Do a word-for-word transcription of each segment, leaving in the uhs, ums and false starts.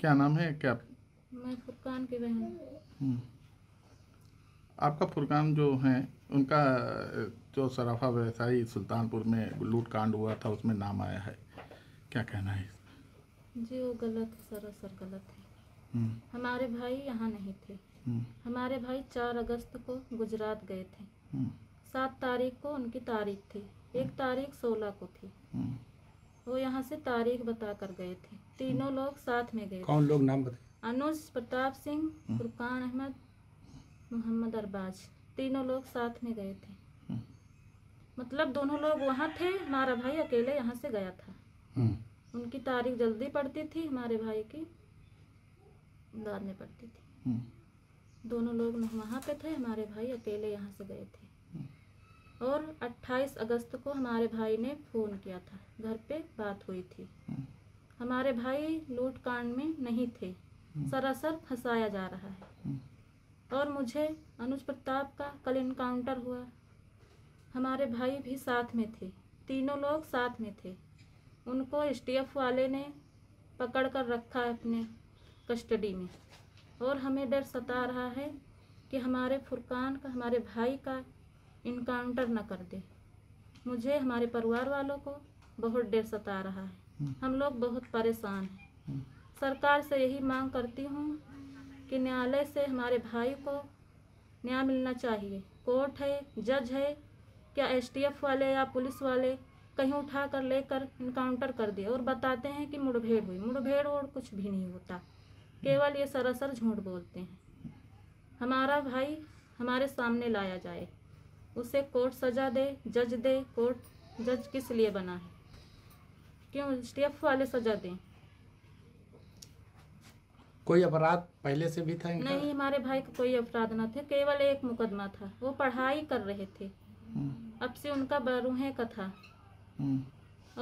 क्या नाम है क्या? मैं फुरकान की बहन। आपका फुरकान जो है उनका जो सराफा व्यवसायी सुल्तानपुर में लूट कांड हुआ था उसमें नाम आया है, क्या कहना है? जी वो गलत है, सरासर गलत है। हमारे भाई यहाँ नहीं थे, हमारे भाई चार अगस्त को गुजरात गए थे, सात तारीख को उनकी तारीख थी, एक तारीख सोलह को थी, वो यहाँ से तारीख बता कर गए थे। तीनों लोग साथ में गए। कौन लोग? नाम बताइए। अनुज प्रताप सिंह, फुरकान अहमद, मोहम्मद अरबाज, तीनों लोग साथ में गए थे। मतलब दोनों लोग वहाँ थे, हमारा भाई अकेले यहाँ से गया था। उनकी तारीख जल्दी पड़ती थी, हमारे भाई की बाद में पड़ती थी। दोनों लोग वहाँ पे थे, हमारे भाई अकेले यहाँ से गए थे। और अट्ठाईस अगस्त को हमारे भाई ने फ़ोन किया था, घर पे बात हुई थी। हमारे भाई लूट कांड में नहीं थे, सरासर फंसाया जा रहा है। और मुझे अनुज प्रताप का कल इनकाउंटर हुआ, हमारे भाई भी साथ में थे, तीनों लोग साथ में थे। उनको एस टी एफ वाले ने पकड़ कर रखा है अपने कस्टडी में। और हमें डर सता रहा है कि हमारे फुरकान का, हमारे भाई का इनकाउंटर न कर दे। मुझे, हमारे परिवार वालों को बहुत डर सता रहा है। हम लोग बहुत परेशान हैं। सरकार से यही मांग करती हूँ कि न्यायालय से हमारे भाई को न्याय मिलना चाहिए। कोर्ट है, जज है, क्या एस टी एफ वाले या पुलिस वाले कहीं उठा कर लेकर इनकाउंटर कर दिए और बताते हैं कि मुठभेड़ हुई। मुठभेड़ और कुछ भी नहीं होता, केवल ये सरासर झूठ बोलते हैं। हमारा भाई हमारे सामने लाया जाए, उसे कोर्ट सजा दे, जज दे। कोर्ट जज किस लिए बना है? क्यों एस टी एफ वाले सजा दें? कोई अपराध पहले से भी था इनका? नहीं, हमारे भाई का कोई अपराध न थे, केवल एक मुकदमा था। वो पढ़ाई कर रहे थे, अब से उनका बारहवीं का था,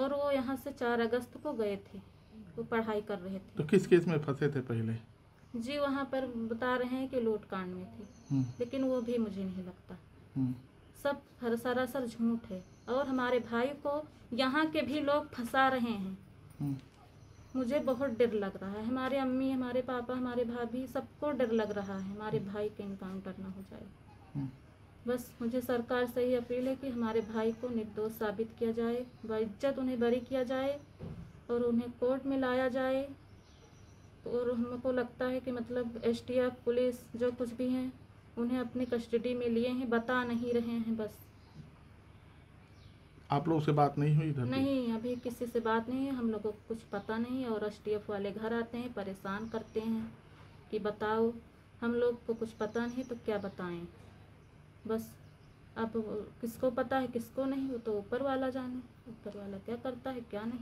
और वो यहाँ से चार अगस्त को गए थे, वो पढ़ाई कर रहे थे। तो किस केस में फंसे थे पहले? जी वहाँ पर बता रहे हैं कि लूट कांड में थे, लेकिन वो भी मुझे नहीं लगता। सब हर सरासर झूठ है। और हमारे भाई को यहाँ के भी लोग फंसा रहे हैं। मुझे बहुत डर लग रहा है। हमारे अम्मी, हमारे पापा, हमारे भाभी, सबको डर लग रहा है हमारे भाई के इनकाउंटर ना हो जाए। बस मुझे सरकार से ही अपील है कि हमारे भाई को निर्दोष साबित किया जाए, बाइज्जत उन्हें बरी किया जाए और उन्हें कोर्ट में लाया जाए। और हमको लगता है कि मतलब एस टी एफ, पुलिस जो कुछ भी हैं उन्हें अपने कस्टडी में लिए हैं, बता नहीं रहे हैं। बस आप लोगों से बात नहीं हुई? नहीं, अभी किसी से बात नहीं है, हम लोगों को कुछ पता नहीं। और एस टी एफ वाले घर आते हैं, परेशान करते हैं कि बताओ, हम लोग को कुछ पता नहीं तो क्या बताएं। बस अब किसको पता है किसको नहीं, वो तो ऊपर वाला जाने, ऊपर वाला क्या करता है क्या नहीं।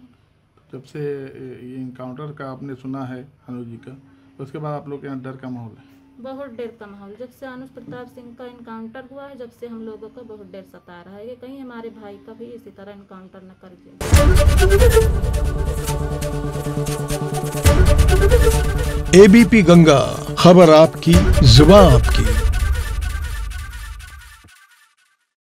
जब से ये इनकाउंटर का आपने सुना है अनुज जी का, उसके बाद आप लोग के यहाँ डर का माहौल है? बहुत डर का माहौल। जब से अनुज प्रताप सिंह का इनकाउंटर हुआ है, जब से हम लोगों का बहुत डर सता रहा है कि कहीं हमारे भाई का भी इसी तरह इनकाउंटर न कर दिया। ए बी पी गंगा, खबर आपकी, जुबान आपकी।